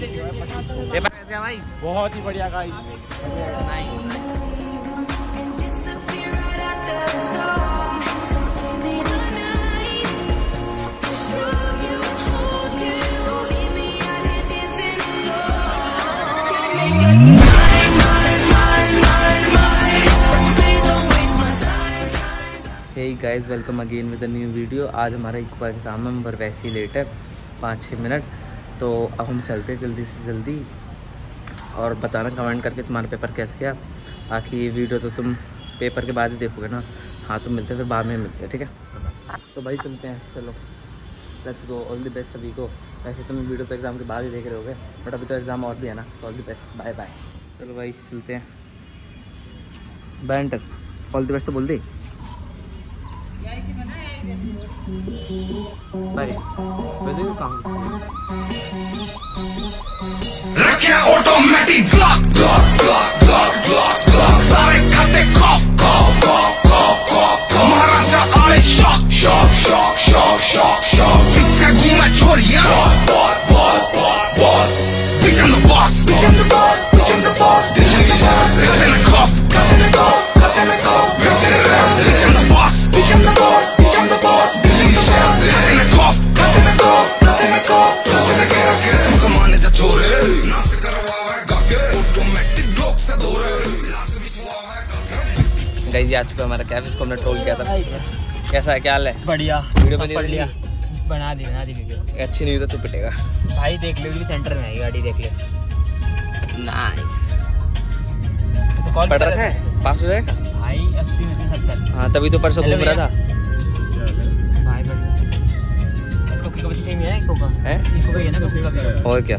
Paper कैसे है भाई? बहुत ही बढ़िया guys. Hey guys, welcome again with a new video. आज हमारा इक्वा एग्ज़ाम है, हम वैसे ही लेट है 5-6 मिनट। तो अब हम चलते हैं जल्दी से जल्दी, और बताना कमेंट करके तुम्हारा पेपर कैसे गया। बाकी ये वीडियो तो तुम पेपर के बाद ही देखोगे ना। हाँ, तुम मिलते हैं फिर बाद में मिलते हैं, ठीक है? तो भाई चलते हैं, चलो let's go. All the best सभी को। वैसे तुम वीडियो तो एग्ज़ाम के बाद ही देख रहे होगे, बट अभी तो एग्ज़ाम और भी है ना, तो all the best, bye bye. चलो भाई चलते हैं। Bye enter, all the best तो बोल दे। बाय रखिया automatic block block block block block block सारे खाते कॉफ कॉफ कॉफ कॉफ कॉफ महाराजा आए shock shock shock shock shock shock पीछे घूमा छोरिया बहुत बहुत बहुत बहुत बीच में बॉस बीच में बॉस बीच में बॉस बीच में बॉस खाते ना कॉफ खाते ना कॉफ खाते ना कॉफ खाते ना कॉफ बीच में बॉस बीच में बॉस बीच में बॉस बीच में बॉस खाते ना कॉफ खाते ना कॉफ खाते ना कॉफ खाते ना कॉफ तुम कमाने जा छोरे नाच करवा है गाके ऑटोमेटिक ब्लॉक से दूर लास्ट बीच हुआ है। गाइस आज पे हमारा कैफे, इसको हमने ट्रोल किया था। कैसा है, क्या हाल है? बढ़िया। वीडियो बना लिया, बना दी वीडियो। अच्छी नहीं हुई तो तू पिटेगा भाई। देख ले, सेंटर में आई गाड़ी, देख ले। नाइस। तो कॉल पड़ रखा है, पास हो जाएगा भाई 80 में से 70। हाँ तभी तो परसों घूम रहा था भाई। बढ़िया। इसको की कबची सेम है, इको का है, इको का है ना, कबची का। और क्या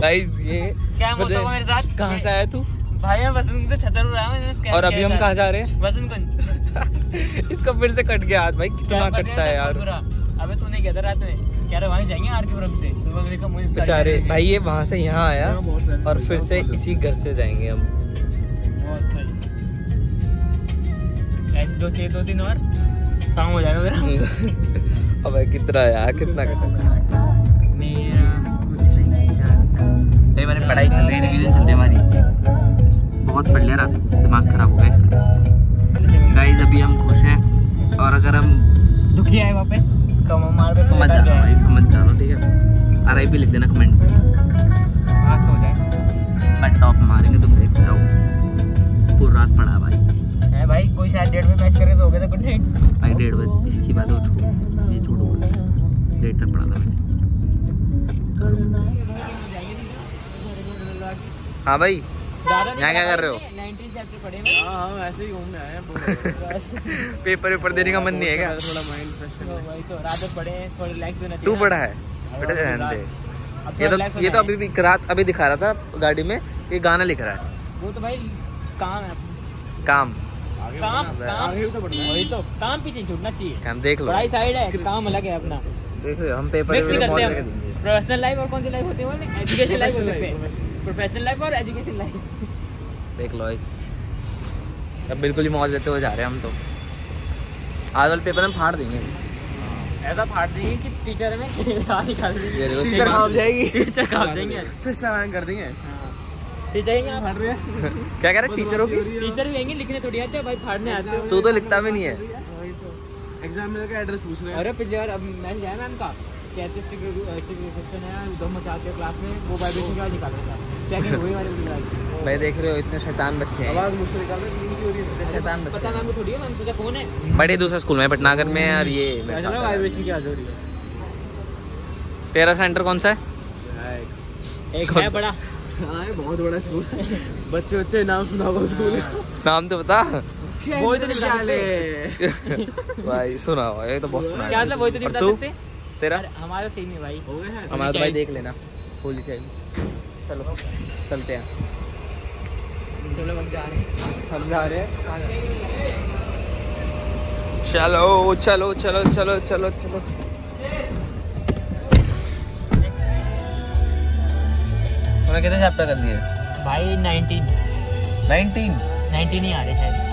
गाइस, ये स्कैम होता है मेरे साथ। कहां से आया तू भाई? मैं वसंत से छतरपुर आया हूं। स्कैम। और अभी हम कहां जा रहे हैं? वसंतगंज। इसका फिर से कट गया हाथ भाई, कितना कटता है यार। अबे तूने क्या रात में क्या रहा, वहां जाएंगे आरकेपुरम से। सुबह मैंने कहा मुझे बेचारे भाई, ये वहां से यहां आया और फिर से इसी घर से जाएंगे हम। बहुत सही। ऐसे दो से 2-3 और काम हो जाएगा मेरा। अबे कितना यार, कितना कटा मेरा कुछ नहीं यार। ये वाली पढ़ाई चल रही है, रिवीजन चल रही है हमारी। बहुत बढ़िया, रात दिमाग खराब हो गया इसलिए। गाइस अभी हम खुश हैं, और अगर हम दुखी आए वापस तो हम मार पे मत जाना भाई, समझ जाना, ठीक है? RIP लिख देना कमेंट में, पास हो जाए। बट टॉप मारेंगे, तुम देख रहो। पूरी रात पड़ा भाई। है भाई कोई शायद 1:30 बजे मैच करके सो गया था। गुड नाइट भाई। 1:30 बजे इसकी बात हो छोड़, ये छोड़ो, 1:30 तक पड़ा था मैंने। हां भाई, यहाँ क्या कर रहे हो? 19 चैप्टर पढ़े हैं। हाँ, ऐसे ही घूमने आए हैं। पेपर ऊपर देने का मन नहीं है क्या? थोड़ा माइंड फ्रेश करना है भाई। तो रात में पढ़े हैं, थोड़ा रिलैक्स होना चाहिए। तू पढ़ा है बेटा, ध्यान दे। ये तो अभी भी रात अभी दिखा रहा था गाड़ी में, ये गाना लिख रहा है। वो तो भाई काम है, काम काम काम वही तो काम पीछे छूटना चाहिए। काम देख लो, राइट साइड है, काम अलग है अपना। देखो हम पेपर में बहुत लगे देंगे। प्रोफेशनल लाइफ और कौन सी लाइफ होती है? वो एजुकेशन लाइफ हो सकते हैं। प्रोफेशनल लाइफ और एजुकेशन लाइफ देख लो। अब बिल्कुल ही मौज लेते हुए जा रहे हैं हम। तो आज वाले पेपर हम फाड़ देंगे, ऐसा फाड़ देंगे कि टीचर में निकाल देंगे। टीचर खा जाएगी, टीचर खा जाएंगे, शिष्टाचार कर देंगे। टीचर ही फाड़ रहे हैं। क्या कह रहे हैं? टीचर होगी, टीचर भी आएंगे लिखने थोड़ी आते हैं भाई, फाड़ने आते हैं। तू तो लिखता भी नहीं है। एग्जाम में का एड्रेस पूछ रहे हैं। अरे पिछली बार अब मैच जाया मैम का, कहते सेक्शन है दो मचाते क्लास में, वो वाइब्रेशन क्या निकाल रहा था। सेकंड वही वाले निकाल भाई, देख रहे हो इतने शैतान बच्चे हैं। आवाज मुझसे निकाल रहे हैं, क्यों हो रही है शैतान बच्चे? पता मांगो थोड़ी है मैम, तुझे फोन है बड़े दूसरा स्कूल में पटनागर में, और ये वाइब्रेशन क्या हो रही है? तेरा सेंटर कौन सा है? एक है बड़ा। हां ये बहुत बड़ा स्कूल है। बच्चे बच्चे नाम सुनाओ स्कूल का, नाम तो बता। वही तो निकाले भाई, सुनाओ। ये तो बहुत सुना क्या मतलब, वही तो नहीं बता सकते तेरा। हमारा सेम है भाई, हो गया हमारा तो भाई। देख लेना होली चाहिए। चलो चलते हैं, चलो हम जा रहे हैं। चलो चलो चलो चलो चलो चलो उन्हें कितने चैप्टर कर दिए भाई? 19 ही आ रहे शायद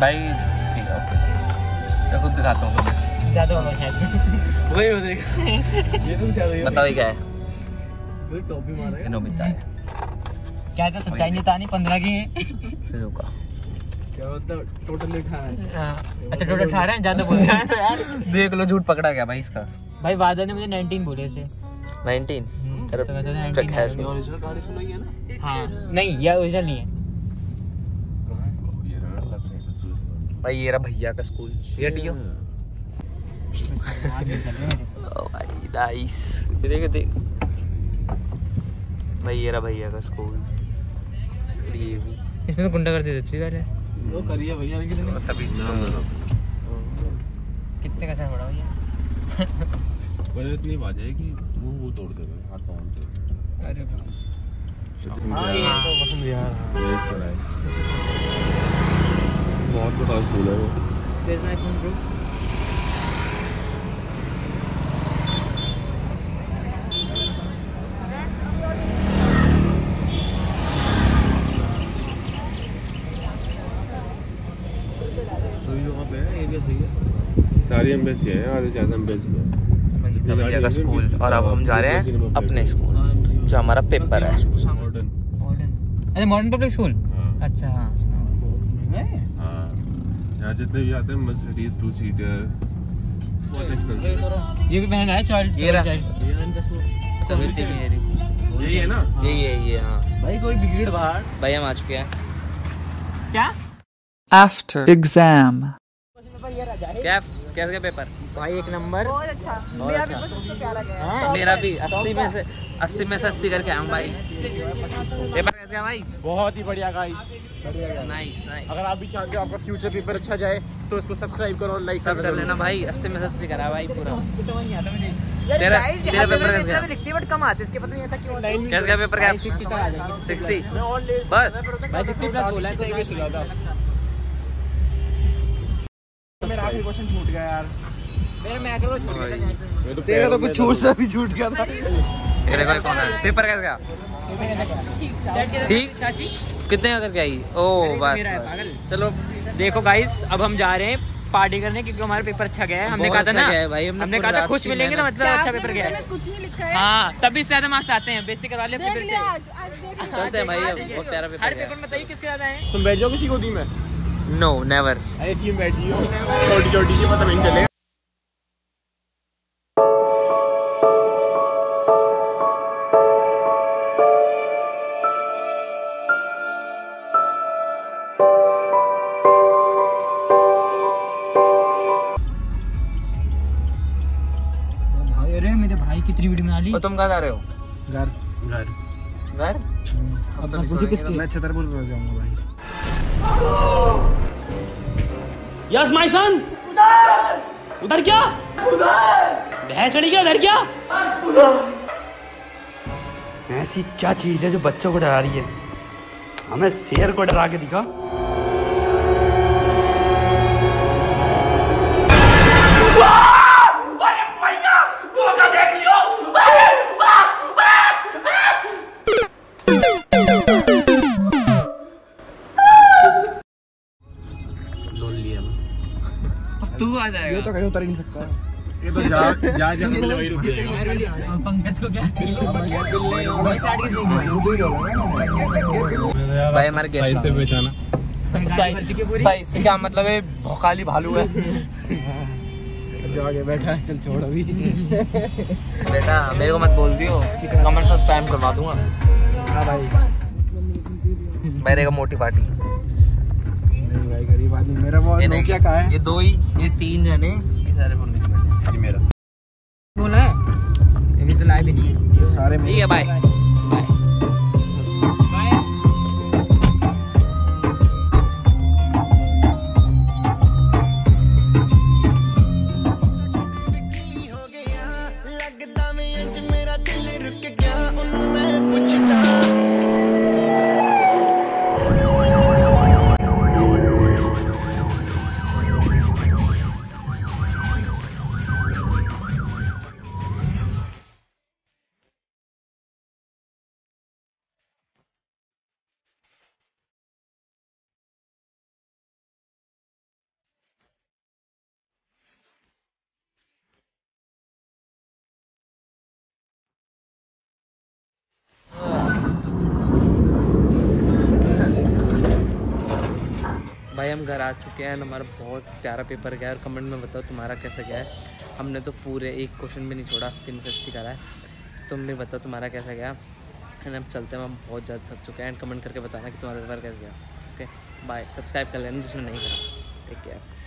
भाई। ठीक है, ओके तो खुद दिखाता हूँ तुम्हें। ज़्यादा होगा शायद, वही हो जाएगा। बताओ ये क्या है? फिर टॉप भी मारा है नोबिता है क्या था सच्चाई नहीं तानी 15 की है सुजुका क्या होता टोटल 18 है। अच्छा टोटल 18 है ज्यादा बोल रहा है तो यार देख लो झूठ पकड़ा गया भाई इसका। भाई वादा ने मुझे 19 बोले थे 19 तो वैसे 19 है ओरिजिनल कहानी सुनाई है ना। हां नहीं ये ओरिजिनल नहीं है भाई ये रहा भैया का स्कूल ये डियो ओ भाई नाइस देख देख भाई ये रहा भैया का स्कूल ये भी इसमें तो गुंडा कर दे देती पहले वो करिए भैया ने कितने तभी कितने का सर बड़ा भैया बोले इतनी बात है कि वो तोड़ दे हाथ पांव तोड़। अरे हां ये तो पसंद यार ये पड़ा है बहुत बड़ा स्कूल है वो। सारी एम्बेसी है और ज्यादा एम्बेसी है का स्कूल। और अब हम जा रहे हैं अपने स्कूल जो हमारा पेपर है मॉडर्न पब्लिक स्कूल। अच्छा हाँ यहाँ जितने भी आते हैं मर्सिडीज 2 सीटर ये भी महंगा है चाइल्ड अच्छा यही है ना यही है हाँ भाई कोई बिगड़ बाहर भाई हम आ चुके हैं क्या आफ्टर एग्जाम क्या कैसा पेपर भाई एक नंबर बहुत अच्छा मेरा भी सबसे प्यारा गया मेरा भी 80 में से 80 करके आया हूँ भाई। पेपर कैसा भाई बहुत ही बढ़िया गाइस नाइस नाइस। अगर आप भी चाहते हो आपका फ्यूचर पेपर अच्छा जाए तो इसको सब्सक्राइब करो और लाइक कर लेना भाई। 80 में से 80 करा भाई पूरा तेरा पेपर कैसा गया बट कम आते इसके पता नहीं ऐसा क्यों कैसा गया पेपर क्या 60 बस भाई 60+ बोला है मेरा भी क्वेश्चन छूट गया यार मेरा मैक्रो छूट गया तेरा तो कुछ छोटा सा भी छूट गया था। तेरे भाई कौन है पेपर कैसा गया ठीक चाची कितने का करके आई ओ बस चलो देखो गाइस अब हम जा रहे हैं पार्टी करने क्योंकि हमारा पेपर अच्छा गया है। हमने कहा था ना हमने कहा था खुश मिलेंगे ना मतलब अच्छा पेपर गया है कुछ नहीं लिखा है हां तभी ज्यादा मार्क्स आते हैं बेइज्जती करवा ले फिर से चलते हैं भाई बहुत प्यारा पेपर है। हर पेपर में बताइए किसके ज्यादा आए तुम बैठ जाओ किसी गोदी में नो नेवर ऐसी में बैठी हो छोटी-छोटी सी पता नहीं चलेगा। भाई अरे मेरे भाई की त्रिवेणी में आली और तुम कहाँ जा रहे हो घर घर घर अब तो मुझे किसकी मैं छतरपुर पहुंच जाऊंगा भाई। यस माय सन उधर उधर क्या भैंस अड़ी क्या उधर क्या ऐसी क्या चीज है जो बच्चों को डरा रही है हमें शेर को डरा के दिखा। ये तो कहीं उतर ही नहीं सकता ये तो जा वही रुक जाएगा। पंकज को क्या भाई हमारे गेस्ट से पहचाना साई से क्या मतलब है भोकाली भालू है जो आगे बैठा है चल छोड़ अभी बेटा मेरे को मत बोल दियो कमेंट में स्पैम करवा दूंगा। हां भाई भाई देखो मोटी पार्टी मेरा वो क्या कहा है ये 2 ही ये 3 जने ये सारे फोन में ये मेरा बोला है इन्हीं तो लाइव ही नहीं है ये सारे ठीक है बाय बाय। हम घर आ चुके हैं और हमारा बहुत प्यारा पेपर गया है। और कमेंट में बताओ तुम्हारा कैसा गया है। हमने तो पूरे एक क्वेश्चन भी नहीं छोड़ा, 80 में से 80 करा है। तो तुम भी बताओ तुम्हारा कैसा गया। एंड अब चलते हैं, हम बहुत ज़्यादा थक चुके हैं। एंड कमेंट करके बताना कि तुम्हारा पेपर कैसा गया। Okay bye. सब्सक्राइब कर लेना जिसने नहीं करा। Take care.